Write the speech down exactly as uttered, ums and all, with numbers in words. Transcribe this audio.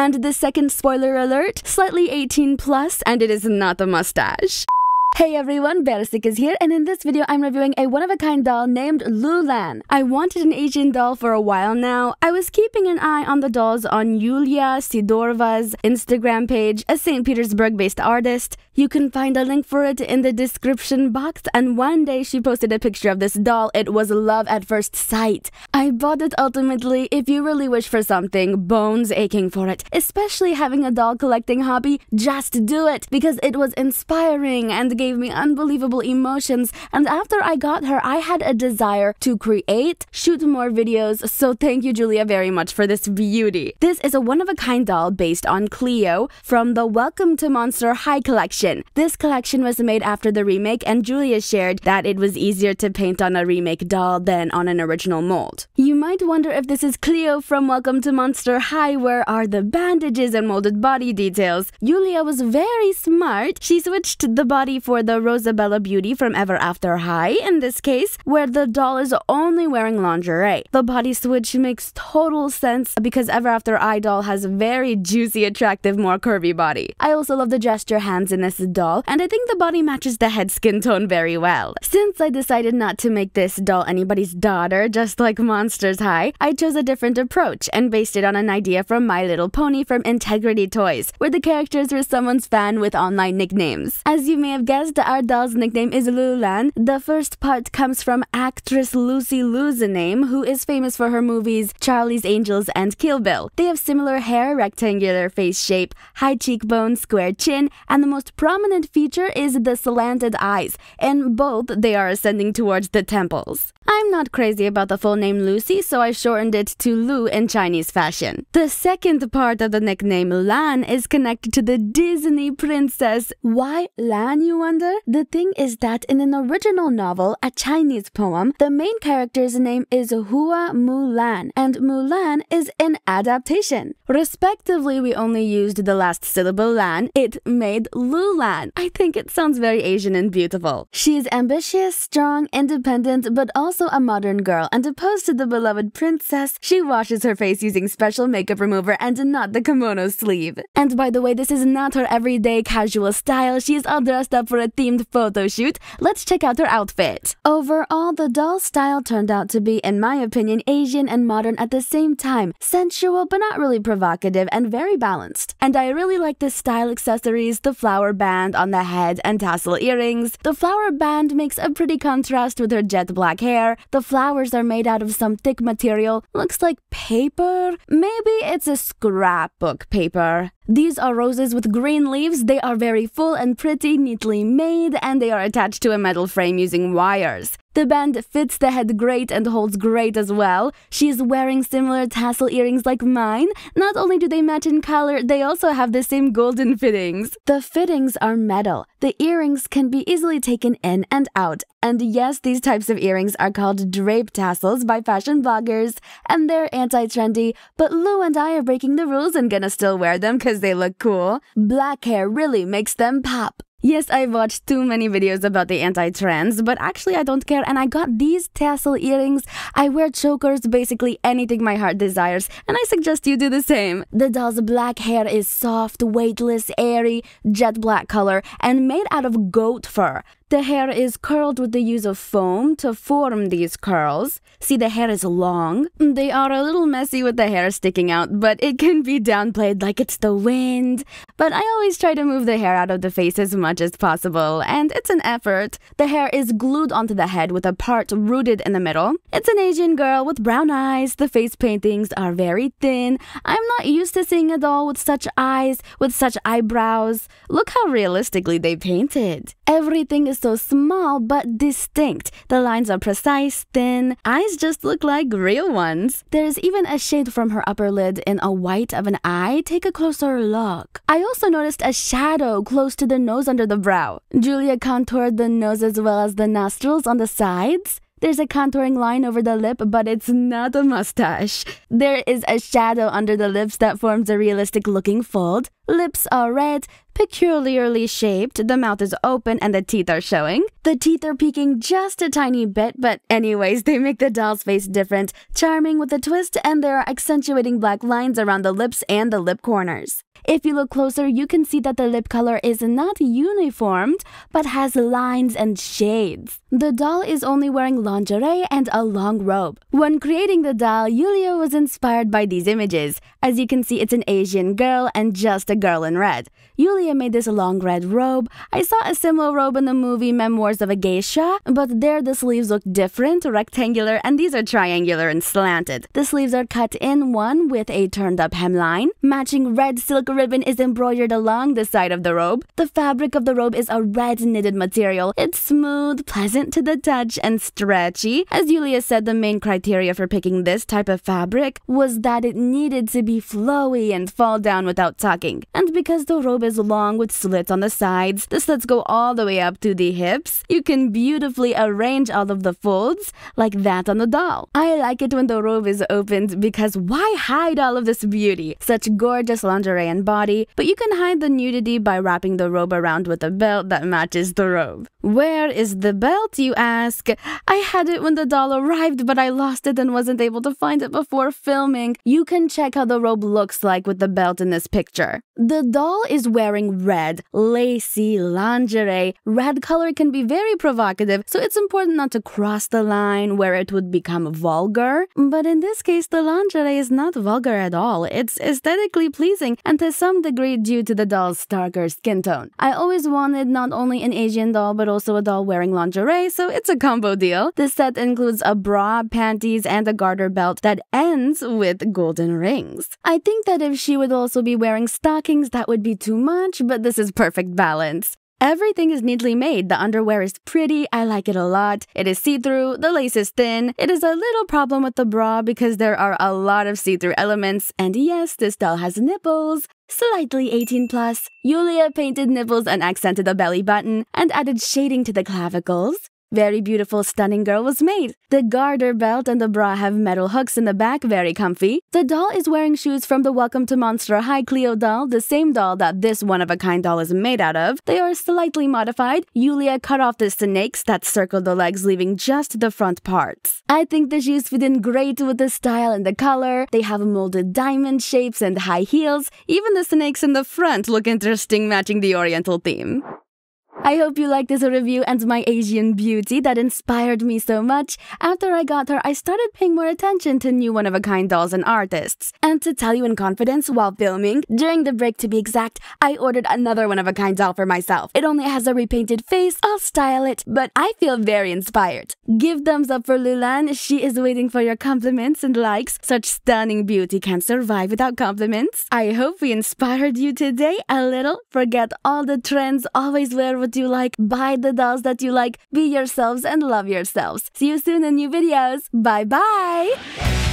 And the second spoiler alert, slightly eighteen plus, and it is not the mustache. Hey everyone, Bersik is here, and in this video I'm reviewing a one-of-a-kind doll named Liu Lan. I wanted an Asian doll for a while now. I was keeping an eye on the dolls on Yulia Sidora's Instagram page, a Saint Petersburg-based artist. You can find a link for it in the description box, and one day she posted a picture of this doll. It was love at first sight. I bought it ultimately. If you really wish for something, bones aching for it, especially having a doll collecting hobby, just do it, because it was inspiring and gave me unbelievable emotions, and after I got her, I had a desire to create, shoot more videos, so thank you, Julia, very much for this beauty. This is a one-of-a-kind doll based on Cleo from the Welcome to Monster High collection. This collection was made after the remake, and Julia shared that it was easier to paint on a remake doll than on an original mold. You might wonder if this is Cleo from Welcome to Monster High. Where are the bandages and molded body details? Julia was very smart. She switched the body for for the Rosabella beauty from Ever After High, in this case, where the doll is only wearing lingerie. The body switch makes total sense because Ever After High doll has a very juicy, attractive, more curvy body. I also love the gesture hands in this doll, and I think the body matches the head skin tone very well. Since I decided not to make this doll anybody's daughter, just like Monster High, I chose a different approach and based it on an idea from My Little Pony from Integrity Toys, where the characters were someone's fan with online nicknames. As you may have guessed, our doll's nickname is Liu Lan. The first part comes from actress Lucy Liu's name, who is famous for her movies Charlie's Angels and Kill Bill. They have similar hair, rectangular face shape, high cheekbones, square chin, and the most prominent feature is the slanted eyes. In both, they are ascending towards the temples. I'm not crazy about the full name Lucy, so I shortened it to Liu in Chinese fashion. The second part of the nickname Lan is connected to the Disney princess. Why Lan, you wonder? The thing is that in an original novel, a Chinese poem, the main character's name is Hua Mulan, and Mulan is an adaptation. Respectively, we only used the last syllable Lan. It made Liu Lan. I think it sounds very Asian and beautiful. She is ambitious, strong, independent, but also Also a modern girl, and opposed to the beloved princess, she washes her face using special makeup remover and not the kimono sleeve. And by the way, this is not her everyday casual style. She is all dressed up for a themed photo shoot. Let's check out her outfit. Overall, the doll's style turned out to be, in my opinion, Asian and modern at the same time, sensual but not really provocative, and very balanced. And I really like the style accessories, the flower band on the head, and tassel earrings. The flower band makes a pretty contrast with her jet black hair. The flowers are made out of some thick material. Looks like paper? Maybe it's a scrapbook paper. These are roses with green leaves. They are very full and pretty, neatly made, and they are attached to a metal frame using wires. The band fits the head great and holds great as well. She is wearing similar tassel earrings like mine. Not only do they match in color, they also have the same golden fittings. The fittings are metal. The earrings can be easily taken in and out. And yes, these types of earrings are called drape tassels by fashion bloggers, and they're anti-trendy, but Liu and I are breaking the rules and gonna still wear them because they look cool. Black hair really makes them pop. Yes, I've watched too many videos about the anti-trends, but actually I don't care, and I got these tassel earrings. I wear chokers, basically anything my heart desires, and I suggest you do the same. The doll's black hair is soft, weightless, airy, jet black color, and made out of goat fur. The hair is curled with the use of foam to form these curls. See, the hair is long. They are a little messy with the hair sticking out, but it can be downplayed like it's the wind. But I always try to move the hair out of the face as much as possible, and it's an effort. The hair is glued onto the head with a part rooted in the middle. It's an Asian girl with brown eyes. The face paintings are very thin. I'm not used to seeing a doll with such eyes, with such eyebrows. Look how realistically they painted. Everything is so small but distinct. The lines are precise, thin. Eyes just look like real ones. There's even a shade from her upper lid in a white of an eye. Take a closer look. I also noticed a shadow close to the nose under the brow. Julia contoured the nose as well as the nostrils on the sides. There's a contouring line over the lip, but it's not a mustache. There is a shadow under the lips that forms a realistic-looking fold. Lips are red. peculiarly shaped. The mouth is open and the teeth are showing. The teeth are peeking just a tiny bit, but anyways, they make the doll's face different, charming with a twist, and there are accentuating black lines around the lips and the lip corners. If you look closer, you can see that the lip color is not uniformed, but has lines and shades. The doll is only wearing lingerie and a long robe. When creating the doll, Yulia was inspired by these images. As you can see, it's an Asian girl and just a girl in red. Yulia made this long red robe. I saw a similar robe in the movie Memoirs of a Geisha, but there the sleeves look different, rectangular, and these are triangular and slanted. The sleeves are cut in one with a turned-up hemline. Matching red silk ribbon is embroidered along the side of the robe. The fabric of the robe is a red knitted material. It's smooth, pleasant to the touch, and stretchy. As Yulia said, the main criteria for picking this type of fabric was that it needed to be flowy and fall down without tucking. And because the robe is long with slits on the sides, the slits go all the way up to the hips. You can beautifully arrange all of the folds like that on the doll. I like it when the robe is opened because why hide all of this beauty? Such gorgeous lingerie and body, but you can hide the nudity by wrapping the robe around with a belt that matches the robe. Where is the belt, you ask? I had it when the doll arrived, but I lost it and wasn't able to find it before filming. You can check how the robe looks like with the belt in this picture. The doll is wearing red, lacy lingerie. Red color can be very provocative, so it's important not to cross the line where it would become vulgar. But in this case, the lingerie is not vulgar at all. It's aesthetically pleasing and to some degree due to the doll's darker skin tone. I always wanted not only an Asian doll but also a doll wearing lingerie, so it's a combo deal. This set includes a bra, panties, and a garter belt that ends with golden rings. I think that if she would also be wearing stockings, that would be too much, but this is perfect balance. Everything is neatly made. The underwear is pretty. I like it a lot. It is see-through. The lace is thin. It is a little problem with the bra because there are a lot of see-through elements. And yes, this doll has nipples. Slightly eighteen plus. Yulia painted nipples and accented the belly button and added shading to the clavicles. Very beautiful, stunning girl was made. The garter belt and the bra have metal hooks in the back, very comfy. The doll is wearing shoes from the Welcome to Monster High Cleo doll, the same doll that this one-of-a-kind doll is made out of. They are slightly modified. Yulia cut off the snakes that circle the legs, leaving just the front parts. I think the shoes fit in great with the style and the color. They have molded diamond shapes and high heels. Even the snakes in the front look interesting, matching the oriental theme. I hope you liked this review and my Asian beauty that inspired me so much. After I got her, I started paying more attention to new one-of-a-kind dolls and artists. And to tell you in confidence, while filming, during the break to be exact, I ordered another one-of-a-kind doll for myself. It only has a repainted face, I'll style it, but I feel very inspired. Give thumbs up for Liu Lan, she is waiting for your compliments and likes. Such stunning beauty can't survive without compliments. I hope we inspired you today a little. Forget all the trends, always wear with you like, buy the dolls that you like, be yourselves and love yourselves. See you soon in new videos. Bye bye!